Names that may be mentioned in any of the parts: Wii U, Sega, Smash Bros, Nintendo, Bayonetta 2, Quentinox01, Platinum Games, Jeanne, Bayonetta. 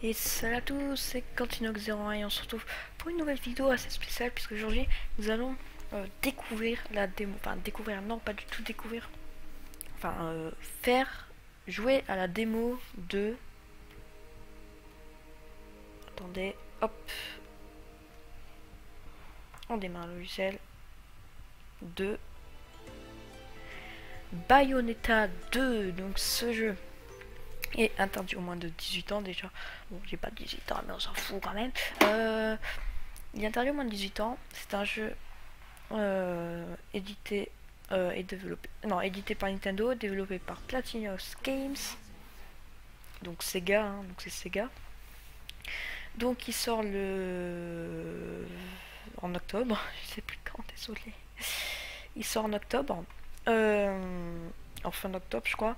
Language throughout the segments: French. Et salut à tous, c'est Quentinox01 et on se retrouve pour une nouvelle vidéo assez spéciale, puisque aujourd'hui nous allons découvrir la démo, enfin découvrir, non pas du tout découvrir, enfin faire jouer à la démo de... Attendez, hop, on démarre le logiciel de Bayonetta 2, donc ce jeu est interdit au moins de 18 ans déjà. Bon, j'ai pas 18 ans mais on s'en fout quand même. Il est interdit au moins de 18 ans. C'est un jeu édité et développé, non, édité par Nintendo, développé par Platinum Games, donc Sega, hein, donc c'est Sega. Donc il sort le en octobre, je sais plus quand, désolé. Il sort en octobre, en fin d'octobre je crois.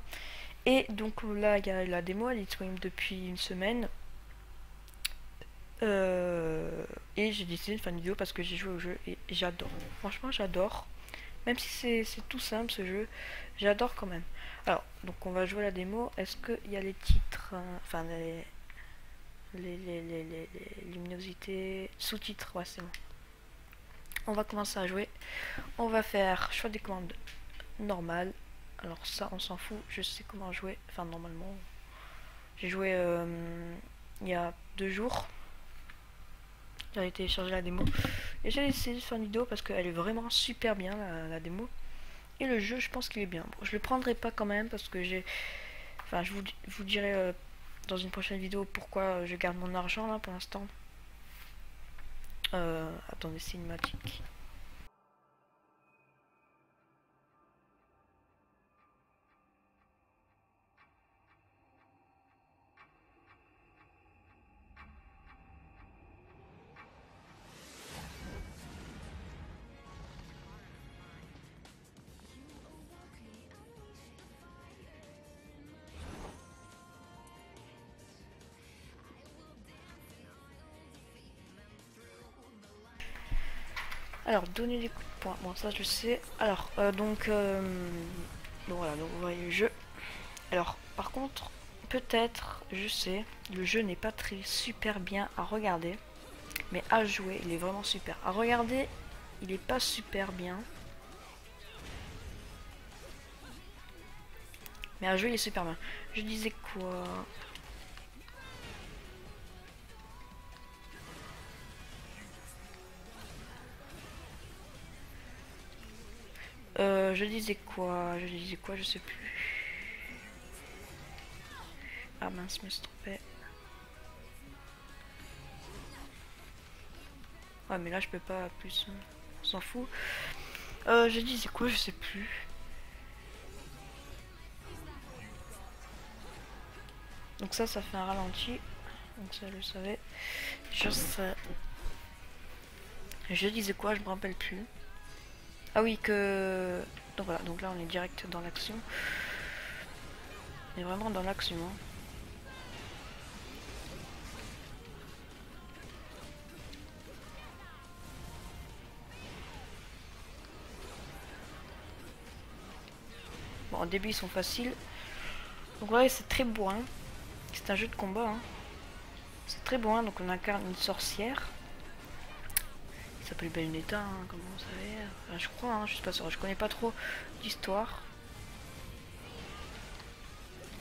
Et donc là il y a la démo, elle est disponible depuis une semaine. Et j'ai décidé de faire une vidéo parce que j'ai joué au jeu et j'adore. Franchement j'adore. Même si c'est tout simple ce jeu, j'adore quand même. Alors, donc on va jouer à la démo. Est-ce qu'il y a les titres, enfin les luminosités, sous-titres, ouais c'est bon. On va commencer à jouer. On va faire choix des commandes normales. Alors ça on s'en fout, je sais comment jouer, enfin normalement j'ai joué il y a 2 jours, j'avais téléchargé la démo et j'ai essayé de faire une vidéo parce qu'elle est vraiment super bien la démo, et le jeu je pense qu'il est bien. Bon, je le prendrai pas quand même parce que j'ai, enfin je vous dirai dans une prochaine vidéo pourquoi je garde mon argent là pour l'instant. Attendez, cinématique. Alors, donner des coups de poing, bon ça je sais. Alors donc voilà, donc vous voyez le jeu. Alors par contre, peut-être, je sais, le jeu n'est pas très super bien à regarder, mais à jouer il est vraiment super. À regarder il est pas super bien, mais à jouer il est super bien. Je disais quoi? Je disais quoi, je sais plus. Ah mince, je me suis trompée. Ouais, mais là je peux pas plus, on s'en fout. Je disais quoi, je sais plus. Donc ça fait un ralenti. Donc ça je le savais. Je disais quoi, je me rappelle plus. Ah oui, que... Donc voilà, donc là on est direct dans l'action. On est vraiment dans l'action. Hein. Bon, au début ils sont faciles. Donc ouais, c'est très bourrin. C'est un jeu de combat. Hein. C'est très bourrin, donc on incarne une sorcière. Ça s'appelle Bayonetta, hein, comme vous savez. Enfin, je crois, hein, je suis pas sûr, je connais pas trop l'histoire.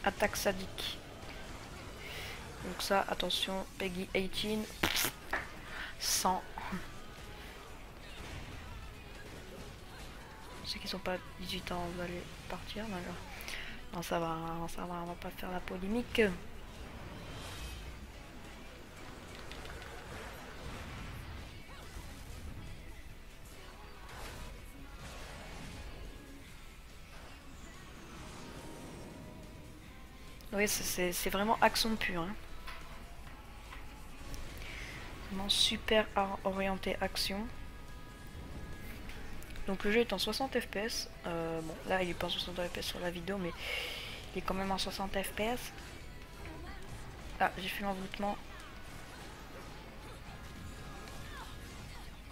Attaque sadique. Donc ça, attention, Peggy 18. 100. Ceux qui sont pas 18 ans, vous allez partir. Alors. Non, ça va, on va pas faire la polémique. Oui, c'est vraiment action pure. Hein. Vraiment super orienté action. Donc le jeu est en 60 fps. Bon, là il est pas en 60 fps sur la vidéo, mais il est quand même en 60 fps. Ah, j'ai fait l'envoûtement.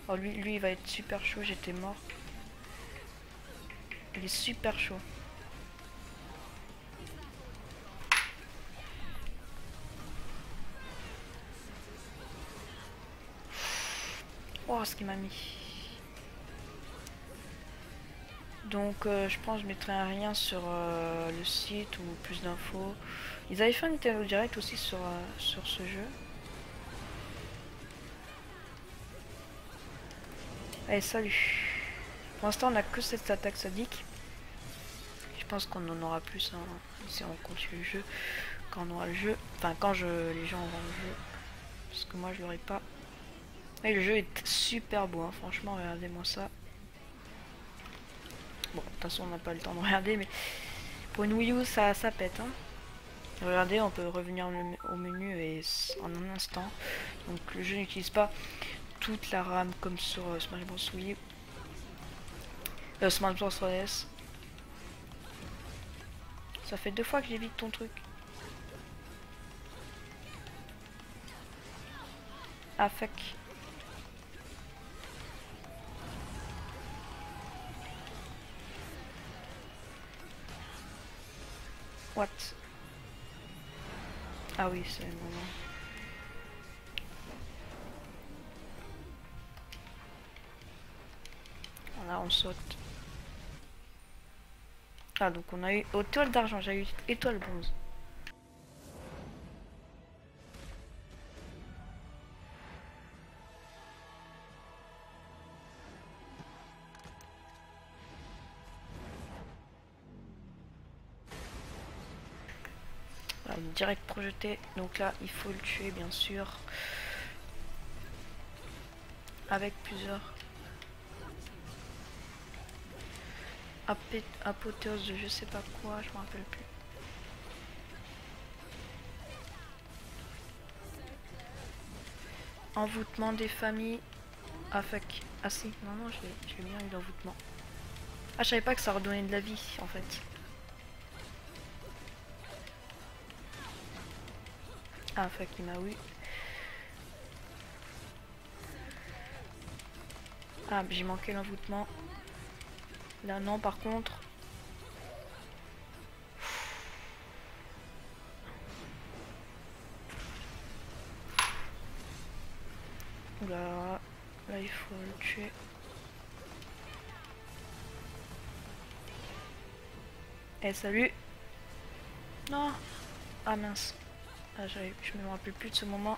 Oh, lui il va être super chaud, j'étais mort. Il est super chaud. Oh, ce qu'il m'a mis. Donc je pense que je mettrai un lien sur le site ou plus d'infos. Ils avaient fait un Nintendo Direct aussi sur, sur ce jeu. Allez, salut. Pour l'instant on n'a que cette attaque sadique. Je pense qu'on en aura plus hein, si on continue le jeu. Quand on aura le jeu. Enfin quand les gens auront le jeu. Parce que moi je l'aurai pas. Et le jeu est super beau hein, franchement, regardez-moi ça. Bon, de toute façon, on n'a pas le temps de regarder, mais pour une Wii U, ça pète. Hein. Regardez, on peut revenir au menu et en un instant. Donc, le jeu n'utilise pas toute la RAM comme sur Smash Bros Wii, Smash Bros 3DS. Ça fait 2 fois que j'évite ton truc. Ah fuck. What? Ah oui, c'est le moment. Voilà, on saute. Ah, donc on a eu étoile d'argent, j'ai eu étoile bronze. Direct projeté, donc là il faut le tuer bien sûr avec plusieurs apothéoses de je sais pas quoi, je me rappelle plus. Envoûtement des familles. Ah fuck, ah si, non j'ai bien eu l'envoûtement. Ah je savais pas que ça redonnait de la vie en fait. Ah fuck, il m'a oui. Ah j'ai manqué l'envoûtement. Là non par contre. Oula, là il faut le tuer. Eh salut. Non. Ah mince. Ah, je me rappelle plus de ce moment.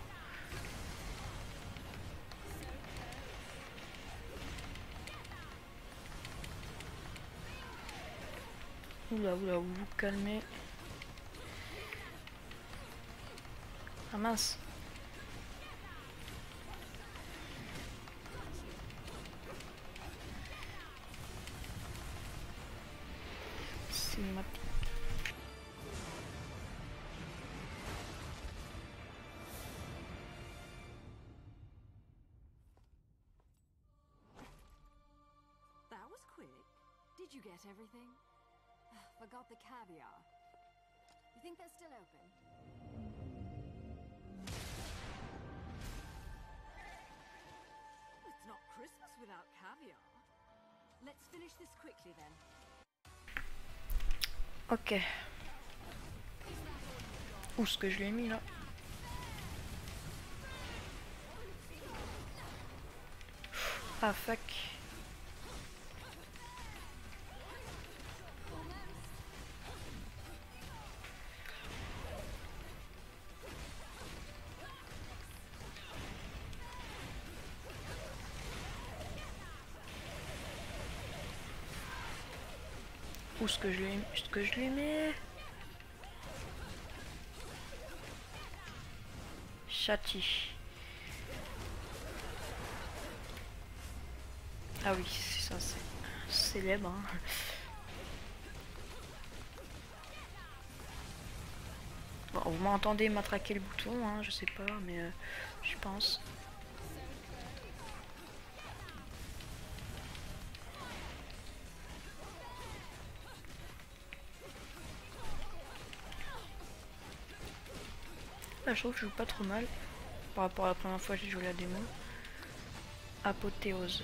Oula, vous vous calmez. Ah mince. C'est ma petite. Everything? Forgot the caviar. You think that's still open? It's not Christmas without caviar. Let's finish this quickly then. Ok. Où est-ce que je l'ai mis là? Ah fuck. Où est-ce que je lui mets? Châti. Ah oui, c'est ça, c'est célèbre. Hein. Bon, vous m'entendez matraquer le bouton, hein, je sais pas, mais je pense. Je trouve que je joue pas trop mal par rapport à la première fois que j'ai joué la démo. Apothéose.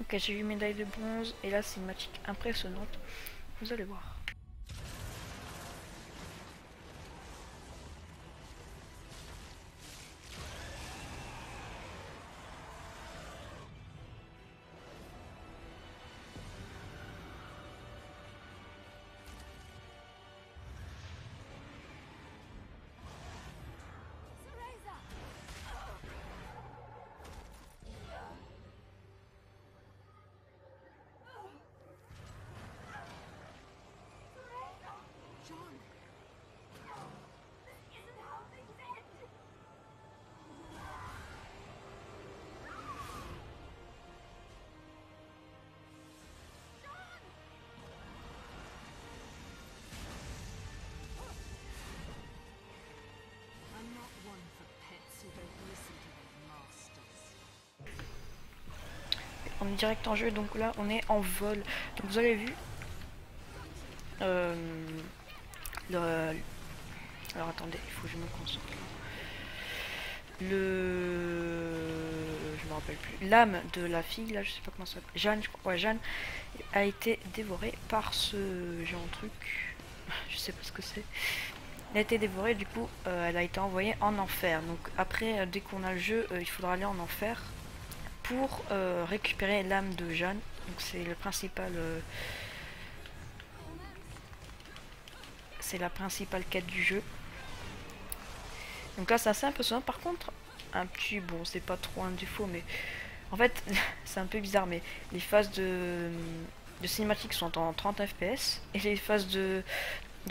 Ok, j'ai eu une médaille de bronze et là c'est une cinématique impressionnante, vous allez voir. On est direct en jeu, donc là on est en vol. Donc vous avez vu alors attendez, il faut que je me concentre. Je me rappelle plus. L'âme de la fille, là je sais pas comment ça s'appelle. Jeanne, je crois. Ouais, Jeanne a été dévorée par ce géant truc. Je sais pas ce que c'est. Elle a été dévorée, du coup elle a été envoyée en enfer. Donc après, dès qu'on a le jeu, il faudra aller en enfer pour récupérer l'âme de Jeanne. Donc c'est le principal, c'est la principale quête du jeu. Donc là c'est assez impressionnant. Par contre, un petit, bon c'est pas trop un défaut, mais en fait c'est un peu bizarre, mais les phases de cinématique sont en 30 fps et les phases de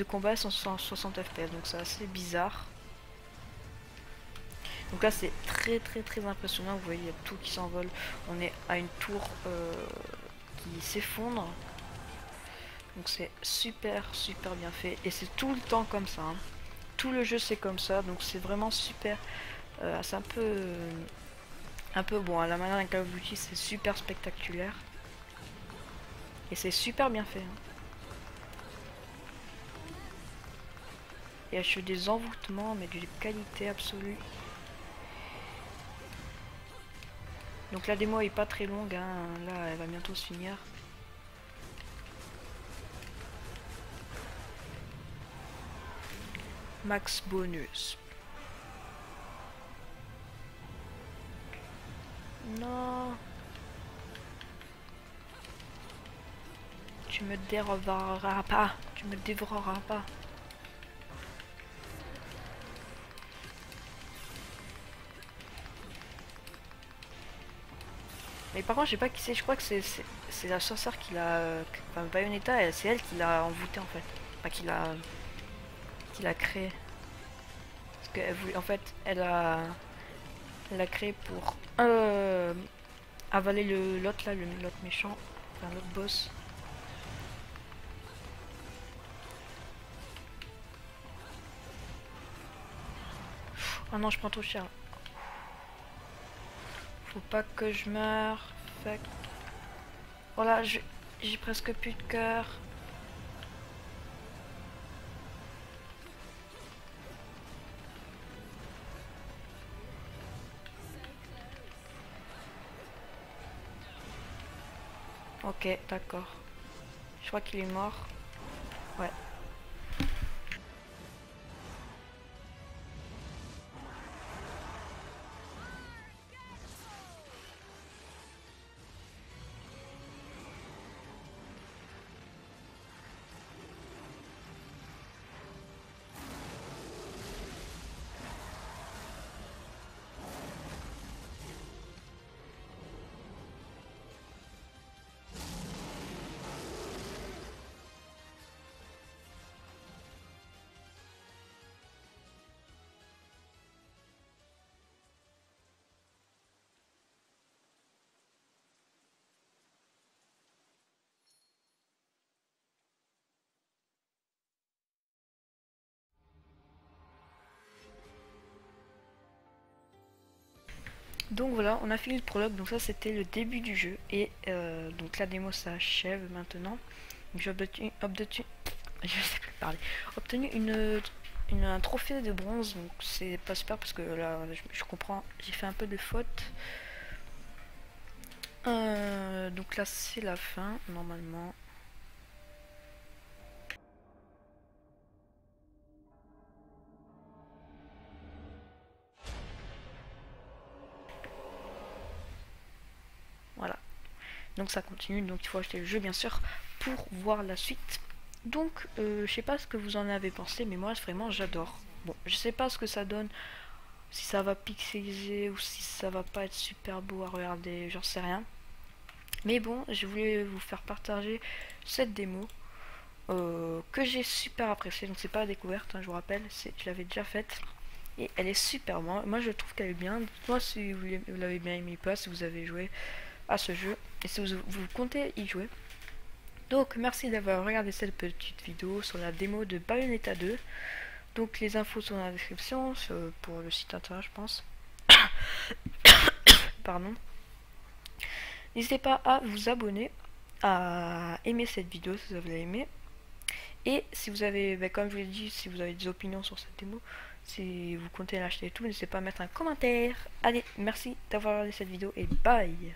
combat sont en 60 fps, donc c'est assez bizarre. Donc là c'est très impressionnant, vous voyez il y a tout qui s'envole, on est à une tour qui s'effondre, donc c'est super bien fait, et c'est tout le temps comme ça, hein. Tout le jeu c'est comme ça, donc c'est vraiment super, c'est un peu bon, hein. La manière d'un Call of Duty c'est super spectaculaire, et c'est super bien fait, hein. Et je fais des envoûtements, mais d'une qualité absolue. Donc la démo est pas très longue, hein. Là elle va bientôt se finir. Max bonus. Non. Tu me dévoreras pas. Tu me dévoreras pas. Mais par contre, je sais pas qui c'est, je crois que c'est la sorcière qui l'a... Enfin, Bayonetta, c'est elle qui l'a envoûtée en fait. Enfin, qui l'a créée. Parce qu'elle voulait... En fait, elle l'a créée pour... avaler l'autre là, l'autre méchant. Enfin, l'autre boss. Oh non, je prends trop cher. Faut pas que je meure. Fuck. Voilà, j'ai presque plus de cœur. Ok, d'accord. Je crois qu'il est mort. Ouais. Donc voilà, on a fini le prologue, donc ça c'était le début du jeu, et donc la démo s'achève maintenant. J'ai obtenu un trophée de bronze, donc c'est pas super parce que là je comprends, j'ai fait un peu de faute. Donc là c'est la fin normalement. Voilà. Donc ça continue, donc il faut acheter le jeu bien sûr pour voir la suite. Donc je sais pas ce que vous en avez pensé, mais moi vraiment j'adore. Bon, je sais pas ce que ça donne, si ça va pixeliser ou si ça va pas être super beau à regarder, j'en sais rien. Mais bon, je voulais vous faire partager cette démo que j'ai super appréciée. Donc c'est pas la découverte, hein, je vous rappelle, je l'avais déjà faite. Et elle est super bonne, moi je trouve qu'elle est bien. Dites-moi si vous l'avez bien aimé ou pas, si vous avez joué à ce jeu et si vous comptez y jouer. Donc merci d'avoir regardé cette petite vidéo sur la démo de Bayonetta 2. Donc les infos sont dans la description, pour le site internet je pense. Pardon. N'hésitez pas à vous abonner, à aimer cette vidéo si vous l'avez aimé. Et si vous avez, bah, comme je vous l'ai dit, si vous avez des opinions sur cette démo, si vous comptez l'acheter et tout, n'hésitez pas à mettre un commentaire. Allez, merci d'avoir regardé cette vidéo et bye!